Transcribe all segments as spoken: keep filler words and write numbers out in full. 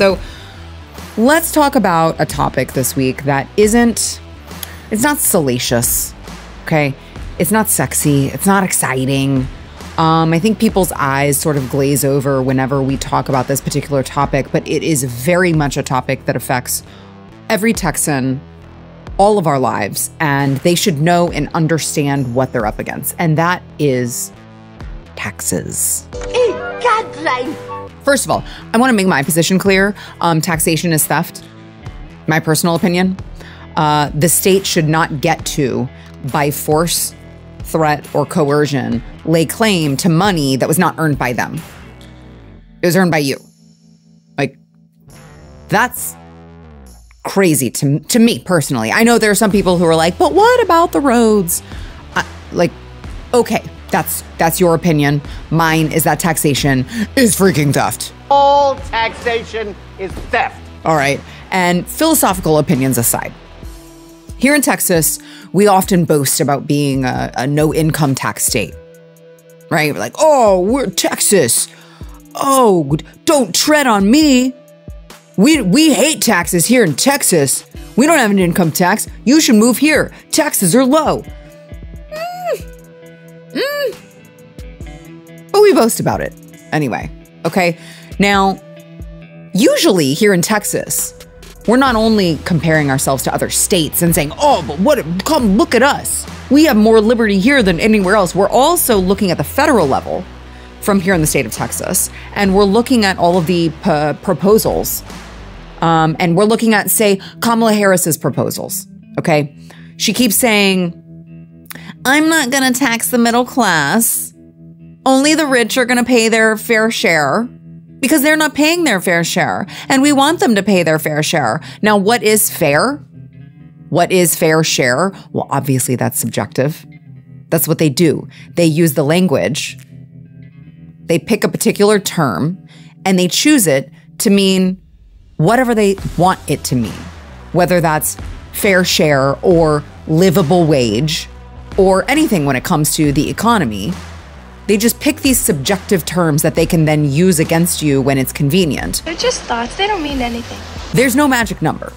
So let's talk about a topic this week that isn't, it's not salacious, okay? It's not sexy, it's not exciting. Um, I think people's eyes sort of glaze over whenever we talk about this particular topic, but it is very much a topic that affects every Texan, all of our lives, and they should know and understand what they're up against, and that is taxes. Hey, God, first of all, I want to make my position clear. Um, taxation is theft, my personal opinion. Uh, the state should not get to, by force, threat, or coercion, lay claim to money that was not earned by them. It was earned by you. Like, that's crazy to, to me personally. I know there are some people who are like, but what about the roads? I, like, okay, that's, that's your opinion. Mine is that taxation is freaking theft. All taxation is theft. All right, and philosophical opinions aside, here in Texas, we often boast about being a, a no-income tax state, right? We're like, oh, we're Texas. Oh, don't tread on me. We, we hate taxes here in Texas. We don't have an income tax. You should move here. Taxes are low. Mm. Mm. But we boast about it anyway, okay? Now, usually here in Texas, we're not only comparing ourselves to other states and saying, oh, but what, come look at us. We have more liberty here than anywhere else. We're also looking at the federal level from here in the state of Texas. And we're looking at all of the p- proposals. Um, and we're looking at, say, Kamala Harris's proposals, okay? She keeps saying, I'm not gonna tax the middle class. Only the rich are gonna pay their fair share, because they're not paying their fair share, and we want them to pay their fair share. Now, what is fair? What is fair share? Well, obviously that's subjective. That's what they do. They use the language. They pick a particular term and they choose it to mean whatever they want it to mean, whether that's fair share or livable wage or anything when it comes to the economy. They just pick these subjective terms that they can then use against you when it's convenient. They're just thoughts, they don't mean anything. There's no magic number.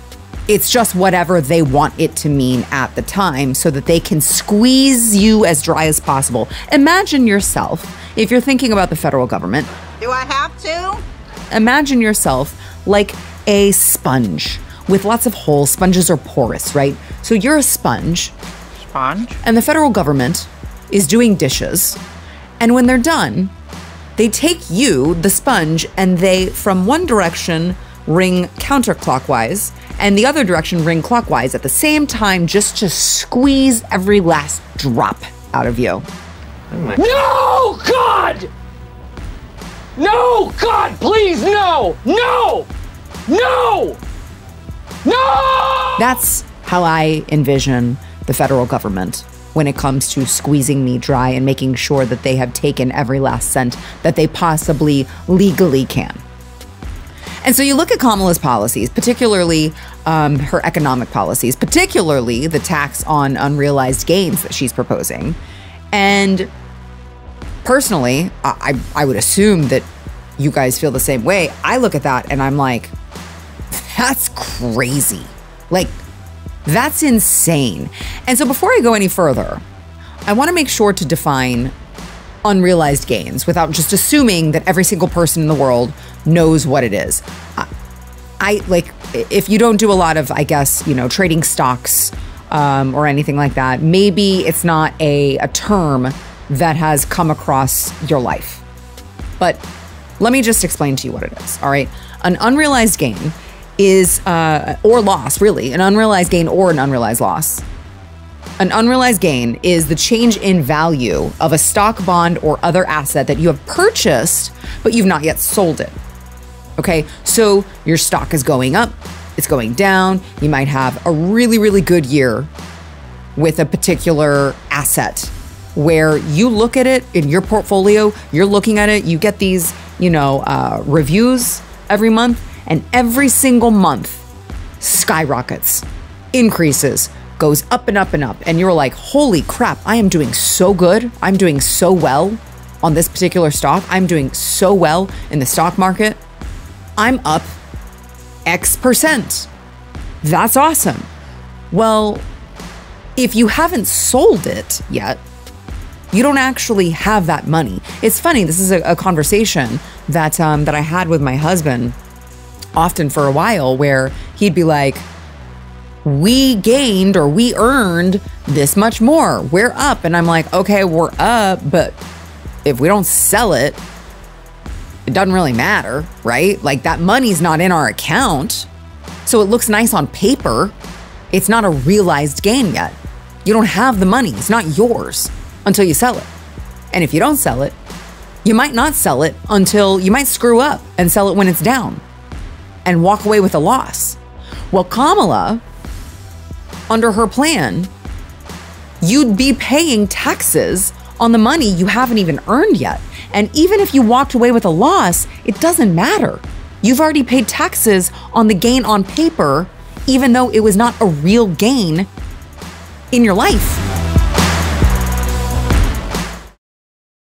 It's just whatever they want it to mean at the time so that they can squeeze you as dry as possible. Imagine yourself, if you're thinking about the federal government. Do I have to? Imagine yourself like a sponge with lots of holes. Sponges are porous, right? So you're a sponge. Sponge? And the federal government is doing dishes. And when they're done, they take you, the sponge, and they, from one direction, ring counterclockwise, and the other direction, ring clockwise at the same time, just to squeeze every last drop out of you. Oh my no, God! No, God, please, no! No! No! No! That's how I envision the federal government when it comes to squeezing me dry and making sure that they have taken every last cent that they possibly legally can. And so you look at Kamala's policies, particularly um, her economic policies, particularly the tax on unrealized gains that she's proposing. And personally, I, I would assume that you guys feel the same way. I look at that and I'm like, that's crazy. Like, that's insane. And so before I go any further, I want to make sure to define unrealized gains without just assuming that every single person in the world knows what it is. I, I like, if you don't do a lot of, I guess, you know, trading stocks um, or anything like that, maybe it's not a, a term that has come across your life. But let me just explain to you what it is, all right? An unrealized gain is, uh, or loss, really, an unrealized gain or an unrealized loss. An unrealized gain is the change in value of a stock, bond, or other asset that you have purchased, but you've not yet sold it, okay? So your stock is going up, it's going down, you might have a really, really good year with a particular asset where you look at it in your portfolio, you're looking at it, you get these, you know, uh, reviews every month, and every single month skyrockets, increases, goes up and up and up. And you're like, holy crap, I am doing so good. I'm doing so well on this particular stock. I'm doing so well in the stock market. I'm up X percent. That's awesome. Well, if you haven't sold it yet, you don't actually have that money. It's funny, this is a, a conversation that, um, that I had with my husband often for a while, where he'd be like, we gained or we earned this much more. We're up. And I'm like, okay, we're up, but if we don't sell it, it doesn't really matter, right? Like, that money's not in our account. So it looks nice on paper. It's not a realized gain yet. You don't have the money. It's not yours until you sell it. And if you don't sell it, you might not sell it until you might screw up and sell it when it's down and walk away with a loss. Well, Kamala, under her plan, you'd be paying taxes on the money you haven't even earned yet. And even if you walked away with a loss, it doesn't matter. You've already paid taxes on the gain on paper, even though it was not a real gain in your life.